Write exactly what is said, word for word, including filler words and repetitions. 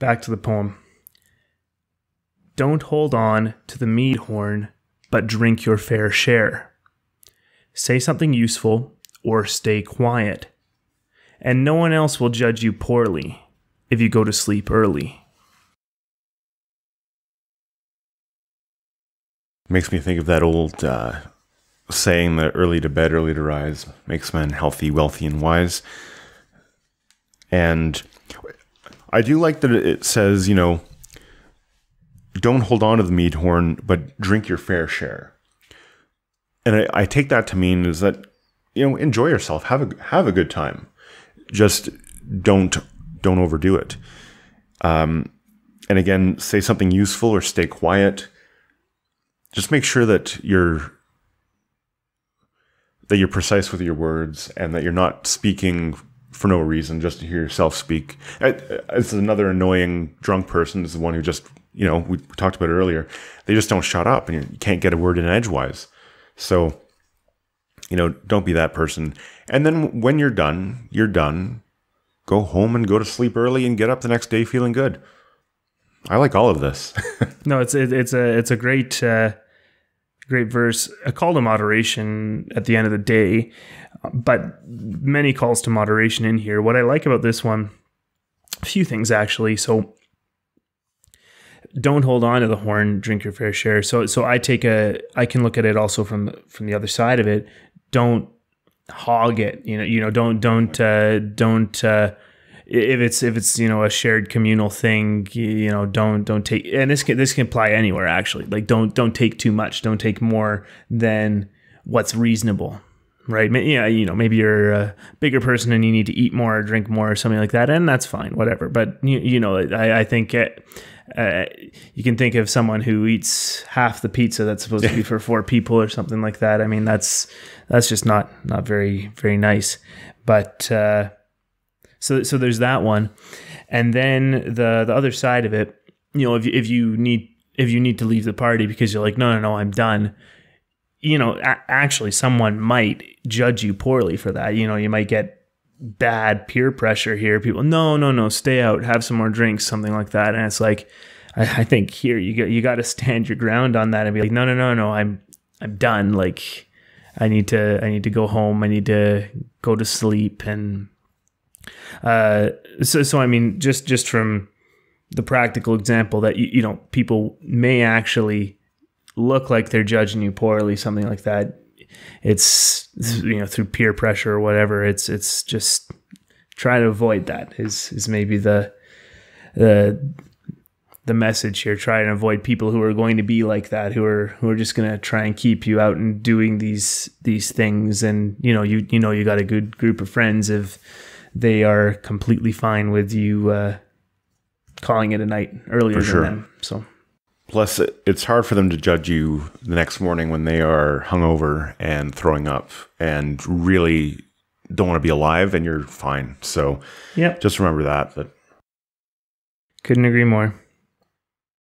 Back to the poem. Don't hold on to the mead horn, but drink your fair share. Say something useful or stay quiet, and no one else will judge you poorly if you go to sleep early. Makes me think of that old uh, saying that early to bed, early to rise makes men healthy, wealthy, and wise. And I do like that it says, you know, don't hold on to the mead horn, but drink your fair share. And I, I take that to mean is that, you know, enjoy yourself, have a have a good time, just don't don't overdo it. Um, and again, say something useful or stay quiet. Just make sure that you're that you're precise with your words and that you're not speaking for no reason just to hear yourself speak. It's another annoying drunk person. Is the one who just, you know, we talked about it earlier. They just don't shut up and you can't get a word in edgewise. So, you know, don't be that person. And then when you're done, you're done. Go home and go to sleep early and get up the next day feeling good. I like all of this. No, it's it, it's a it's a great uh, great verse. A call to moderation at the end of the day, but many calls to moderation in here. What I like about this one, a few things actually. So, don't hold on to the horn. Drink your fair share. So so I take a I can look at it also from from the other side of it. Don't hog it. You know you know don't don't uh, don't. Uh, If it's if it's you know a shared communal thing, you know don't don't take, and this can this can apply anywhere actually. Like don't don't take too much, don't take more than what's reasonable, right? Yeah, you know maybe you're a bigger person and you need to eat more or drink more or something like that, and that's fine, whatever. But you, you know I, I think it, uh, you can think of someone who eats half the pizza that's supposed to be for four people or something like that. I mean that's that's just not not very very nice, but. Uh, So, so there's that one, and then the the other side of it, you know, if if you need if you need to leave the party because you're like, no, no, no, I'm done, you know, actually, someone might judge you poorly for that. You know, you might get bad peer pressure here. People, no, no, no, stay out, have some more drinks, something like that. And it's like, I, I think here you go, you got to stand your ground on that and be like, no, no, no, no, I'm I'm done. Like, I need to I need to go home. I need to go to sleep and. Uh, so, so I mean, just, just from the practical example that, you, you know, people may actually look like they're judging you poorly, something like that. It's, you know, through peer pressure or whatever, it's, it's just try to avoid that is, is maybe the, the, the message here. Try and avoid people who are going to be like that, who are, who are just going to try and keep you out and doing these, these things. And, you know, you, you know, you got a good group of friends if, they are completely fine with you uh, calling it a night earlier than them. So, plus, it, it's hard for them to judge you the next morning when they are hungover and throwing up and really don't want to be alive, and you're fine. So, yeah, just remember that. But couldn't agree more.